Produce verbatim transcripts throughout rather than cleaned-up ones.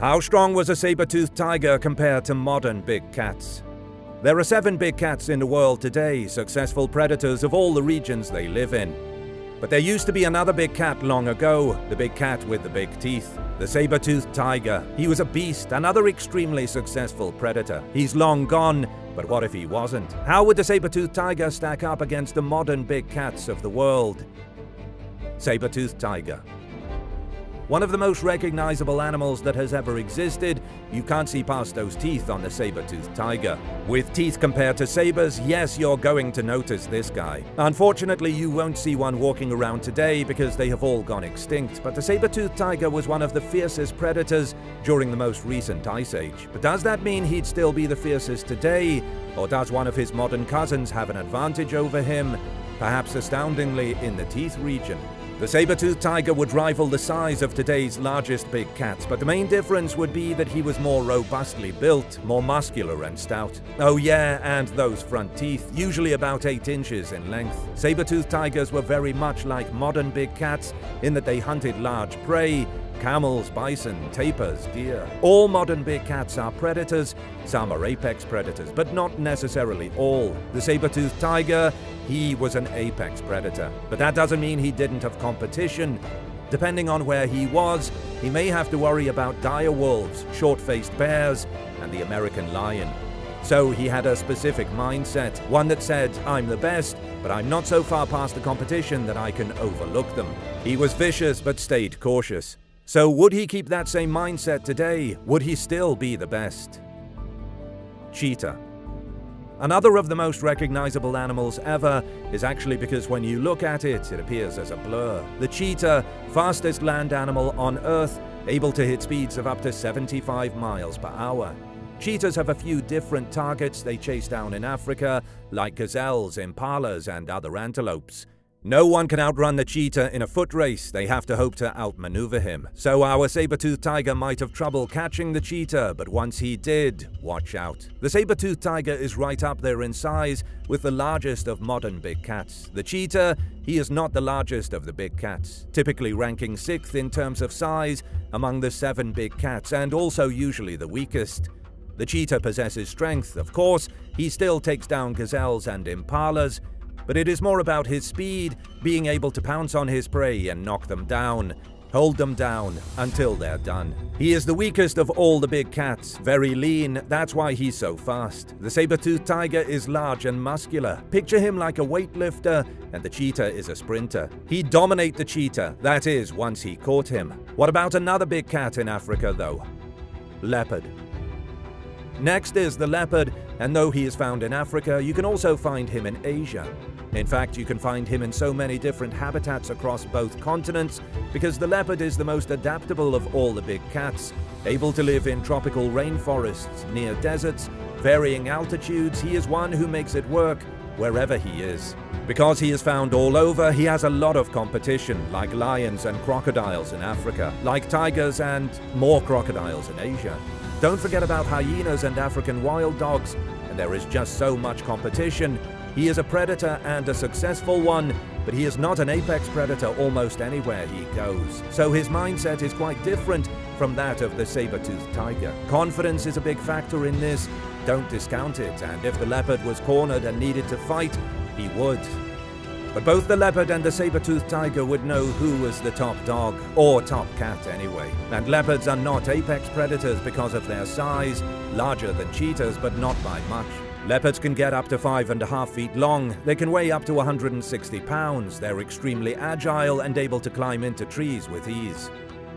How strong was a saber-toothed tiger compared to modern big cats? There are seven big cats in the world today, successful predators of all the regions they live in. But there used to be another big cat long ago, the big cat with the big teeth, the saber-toothed tiger. He was a beast, another extremely successful predator. He's long gone, but what if he wasn't? How would the saber-toothed tiger stack up against the modern big cats of the world? Saber-toothed tiger. One of the most recognizable animals that has ever existed, you can't see past those teeth on the saber-toothed tiger. With teeth compared to sabers, yes, you're going to notice this guy. Unfortunately, you won't see one walking around today because they have all gone extinct, but the saber-toothed tiger was one of the fiercest predators during the most recent ice age. But does that mean he'd still be the fiercest today? Or does one of his modern cousins have an advantage over him? Perhaps astoundingly in the teeth region. The saber-toothed tiger would rival the size of today's largest big cats, but the main difference would be that he was more robustly built, more muscular and stout. Oh yeah, and those front teeth, usually about eight inches in length. Saber-toothed tigers were very much like modern big cats in that they hunted large prey, camels, bison, tapirs, deer. All modern big cats are predators, some are apex predators, but not necessarily all. The saber-toothed tiger, he was an apex predator, but that doesn't mean he didn't have competition. Depending on where he was, he may have to worry about dire wolves, short-faced bears, and the American lion. So he had a specific mindset, one that said, I'm the best, but I'm not so far past the competition that I can overlook them. He was vicious, but stayed cautious. So would he keep that same mindset today? Would he still be the best? Cheetah. Another of the most recognizable animals ever is actually because when you look at it, it appears as a blur. The cheetah, fastest land animal on Earth, able to hit speeds of up to seventy-five miles per hour. Cheetahs have a few different targets they chase down in Africa, like gazelles, impalas, and other antelopes. No one can outrun the cheetah in a foot race, they have to hope to outmaneuver him. So our saber-toothed tiger might have trouble catching the cheetah, but once he did, watch out. The saber-toothed tiger is right up there in size with the largest of modern big cats. The cheetah, he is not the largest of the big cats, typically ranking sixth in terms of size among the seven big cats and also usually the weakest. The cheetah possesses strength, of course, he still takes down gazelles and impalas, but it is more about his speed, being able to pounce on his prey and knock them down, hold them down until they're done. He is the weakest of all the big cats, very lean, that's why he's so fast. The saber-toothed tiger is large and muscular, picture him like a weightlifter, and the cheetah is a sprinter. He'd dominate the cheetah, that is, once he caught him. What about another big cat in Africa though? Leopard. Next is the leopard, and though he is found in Africa, you can also find him in Asia. In fact, you can find him in so many different habitats across both continents because the leopard is the most adaptable of all the big cats, able to live in tropical rainforests, near deserts, varying altitudes. He is one who makes it work wherever he is. Because he is found all over, he has a lot of competition, like lions and crocodiles in Africa, like tigers and more crocodiles in Asia. Don't forget about hyenas and African wild dogs, and there is just so much competition. He is a predator and a successful one, but he is not an apex predator almost anywhere he goes. So his mindset is quite different from that of the saber-toothed tiger. Confidence is a big factor in this, don't discount it, and if the leopard was cornered and needed to fight, he would. But both the leopard and the saber-toothed tiger would know who was the top dog, or top cat anyway. And leopards are not apex predators because of their size, larger than cheetahs, but not by much. Leopards can get up to five and a half feet long, they can weigh up to one hundred sixty pounds, they're extremely agile and able to climb into trees with ease.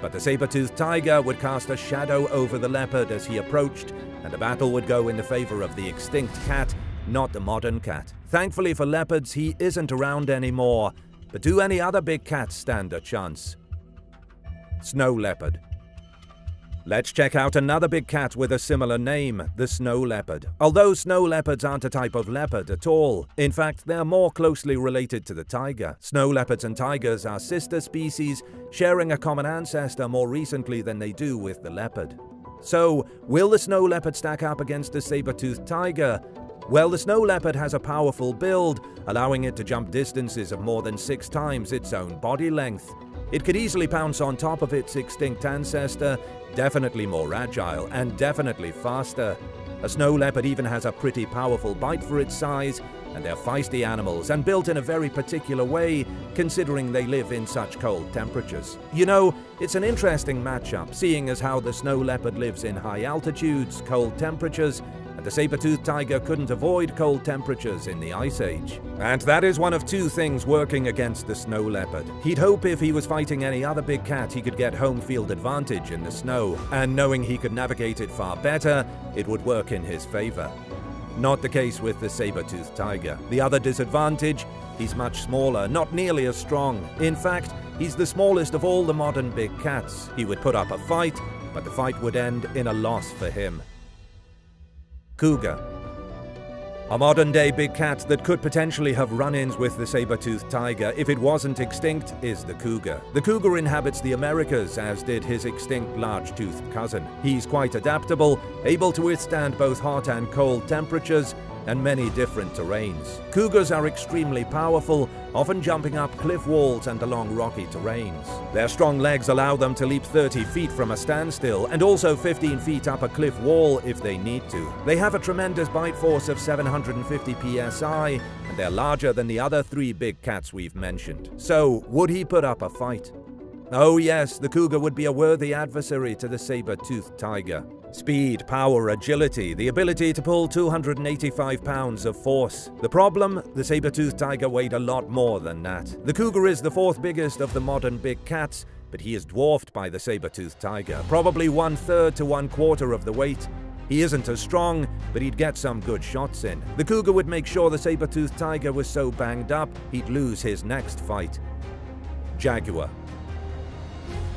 But the saber-toothed tiger would cast a shadow over the leopard as he approached, and the battle would go in the favor of the extinct cat, not the modern cat. Thankfully for leopards, he isn't around anymore, but do any other big cats stand a chance? Snow leopard. Let's check out another big cat with a similar name, the snow leopard. Although snow leopards aren't a type of leopard at all, in fact, they're more closely related to the tiger. Snow leopards and tigers are sister species, sharing a common ancestor more recently than they do with the leopard. So, will the snow leopard stack up against the saber-toothed tiger? Well, the snow leopard has a powerful build, allowing it to jump distances of more than six times its own body length. It could easily pounce on top of its extinct ancestor, definitely more agile and definitely faster. A snow leopard even has a pretty powerful bite for its size, and they're feisty animals and built in a very particular way, considering they live in such cold temperatures. You know, it's an interesting matchup, seeing as how the snow leopard lives in high altitudes, cold temperatures, and the saber-toothed tiger couldn't avoid cold temperatures in the Ice Age. And that is one of two things working against the snow leopard. He'd hope if he was fighting any other big cat, he could get home field advantage in the snow, and knowing he could navigate it far better, it would work in his favor. Not the case with the saber-toothed tiger. The other disadvantage, he's much smaller, not nearly as strong. In fact, he's the smallest of all the modern big cats. He would put up a fight, but the fight would end in a loss for him. Cougar. A modern-day big cat that could potentially have run-ins with the saber-toothed tiger if it wasn't extinct is the cougar. The cougar inhabits the Americas, as did his extinct large-toothed cousin. He's quite adaptable, able to withstand both hot and cold temperatures and many different terrains. Cougars are extremely powerful, often jumping up cliff walls and along rocky terrains. Their strong legs allow them to leap thirty feet from a standstill and also fifteen feet up a cliff wall if they need to. They have a tremendous bite force of seven hundred fifty P S I, and they're larger than the other three big cats we've mentioned. So, would he put up a fight? Oh yes, the cougar would be a worthy adversary to the saber-toothed tiger. Speed, power, agility, the ability to pull two hundred eighty-five pounds of force. The problem? The saber-toothed tiger weighed a lot more than that. The cougar is the fourth biggest of the modern big cats, but he is dwarfed by the saber-toothed tiger, probably one-third to one-quarter of the weight. He isn't as strong, but he'd get some good shots in. The cougar would make sure the saber-toothed tiger was so banged up, he'd lose his next fight. Jaguar.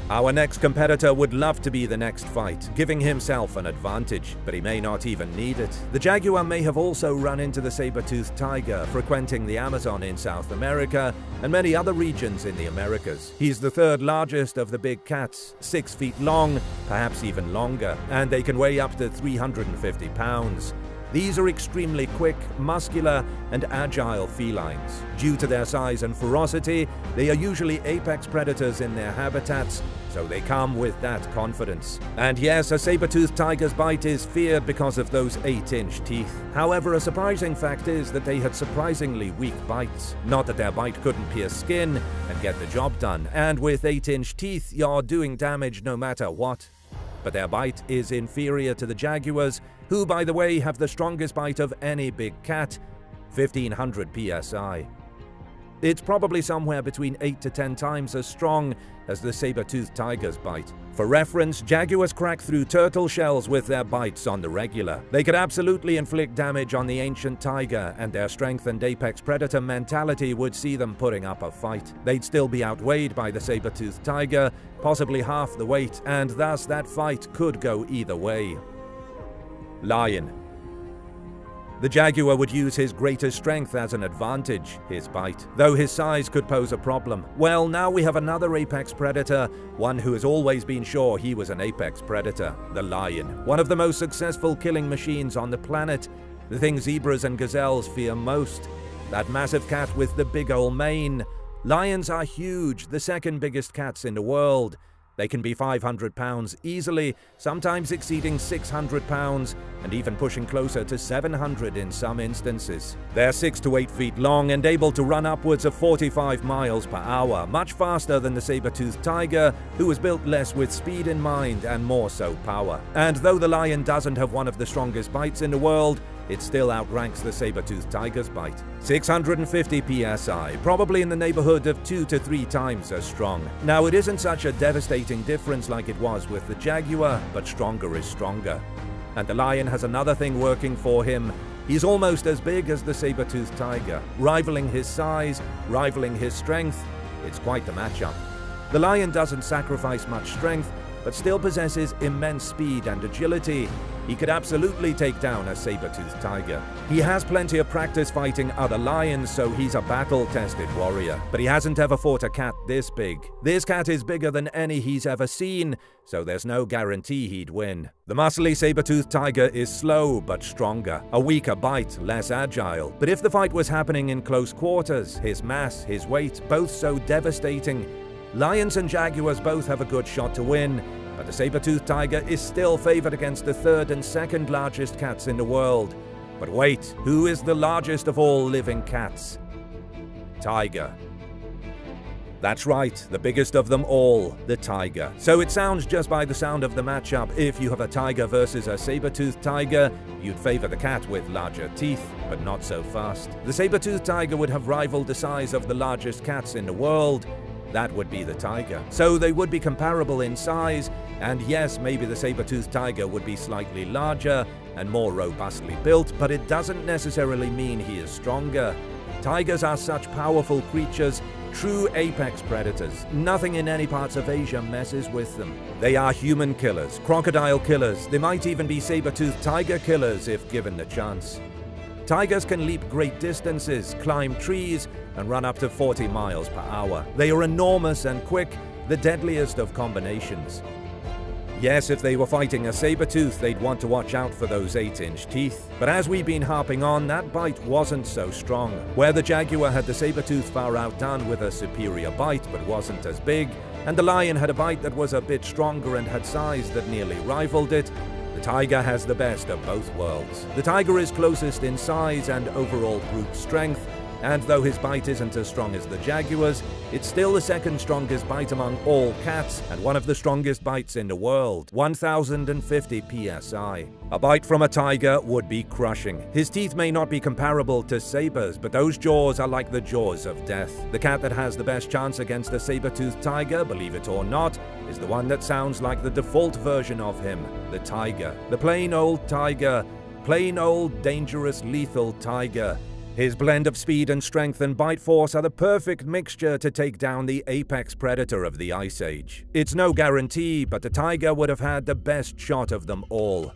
Our next competitor would love to be the next fight, giving himself an advantage, but he may not even need it. The jaguar may have also run into the saber-toothed tiger, frequenting the Amazon in South America and many other regions in the Americas. He's the third largest of the big cats, six feet long, perhaps even longer, and they can weigh up to three hundred fifty pounds. These are extremely quick, muscular, and agile felines. Due to their size and ferocity, they are usually apex predators in their habitats, so they come with that confidence. And yes, a saber-toothed tiger's bite is feared because of those eight-inch teeth. However, a surprising fact is that they had surprisingly weak bites. Not that their bite couldn't pierce skin and get the job done, and with eight-inch teeth, you're doing damage no matter what. But their bite is inferior to the jaguars, who, by the way, have the strongest bite of any big cat, fifteen hundred P S I. It's probably somewhere between eight to ten times as strong as the saber-toothed tiger's bite. For reference, jaguars crack through turtle shells with their bites on the regular. They could absolutely inflict damage on the ancient tiger, and their strengthened apex predator mentality would see them putting up a fight. They'd still be outweighed by the saber-toothed tiger, possibly half the weight, and thus that fight could go either way. Lion. The jaguar would use his greater strength as an advantage, his bite, though his size could pose a problem. Well, now we have another apex predator, one who has always been sure he was an apex predator, the lion. One of the most successful killing machines on the planet, the thing zebras and gazelles fear most. That massive cat with the big ol' mane. Lions are huge, the second biggest cats in the world. They can be five hundred pounds easily, sometimes exceeding six hundred pounds, and even pushing closer to seven hundred in some instances. They're six to eight feet long and able to run upwards of forty-five miles per hour, much faster than the saber-toothed tiger, who was built less with speed in mind and more so power. And though the lion doesn't have one of the strongest bites in the world, it still outranks the saber-toothed tiger's bite. six hundred fifty P S I, probably in the neighborhood of two to three times as strong. Now, it isn't such a devastating difference like it was with the jaguar, but stronger is stronger. And the lion has another thing working for him. He's almost as big as the saber-toothed tiger, rivaling his size, rivaling his strength. It's quite the matchup. The lion doesn't sacrifice much strength, but still possesses immense speed and agility. He could absolutely take down a saber-toothed tiger. He has plenty of practice fighting other lions, so he's a battle-tested warrior. But he hasn't ever fought a cat this big. This cat is bigger than any he's ever seen, so there's no guarantee he'd win. The muscly saber-toothed tiger is slow but stronger, a weaker bite, less agile. But if the fight was happening in close quarters, his mass, his weight, both so devastating, Lions and Jaguars both have a good shot to win, but the saber-toothed tiger is still favored against the third and second largest cats in the world. But wait, who is the largest of all living cats? Tiger. That's right, the biggest of them all, the tiger. So it sounds just by the sound of the matchup, if you have a tiger versus a saber-toothed tiger, you'd favor the cat with larger teeth, but not so fast. The saber-toothed tiger would have rivaled the size of the largest cats in the world. That would be the tiger. So they would be comparable in size, and yes, maybe the saber-toothed tiger would be slightly larger and more robustly built, but it doesn't necessarily mean he is stronger. Tigers are such powerful creatures, true apex predators. Nothing in any parts of Asia messes with them. They are human killers, crocodile killers, they might even be saber-toothed tiger killers if given the chance. Tigers can leap great distances, climb trees, and run up to forty miles per hour. They are enormous and quick, the deadliest of combinations. Yes, if they were fighting a saber-tooth, they'd want to watch out for those eight-inch teeth. But as we've been harping on, that bite wasn't so strong. Where the jaguar had the saber-tooth far outdone with a superior bite but wasn't as big, and the lion had a bite that was a bit stronger and had size that nearly rivaled it, the tiger has the best of both worlds. The tiger is closest in size and overall brute strength, and though his bite isn't as strong as the jaguar's, it's still the second strongest bite among all cats and one of the strongest bites in the world, one thousand fifty P S I. A bite from a tiger would be crushing. His teeth may not be comparable to sabers, but those jaws are like the jaws of death. The cat that has the best chance against a saber-toothed tiger, believe it or not, is the one that sounds like the default version of him, the tiger. The plain old tiger, plain old dangerous lethal tiger. His blend of speed and strength and bite force are the perfect mixture to take down the apex predator of the Ice Age. It's no guarantee, but the tiger would have had the best shot of them all.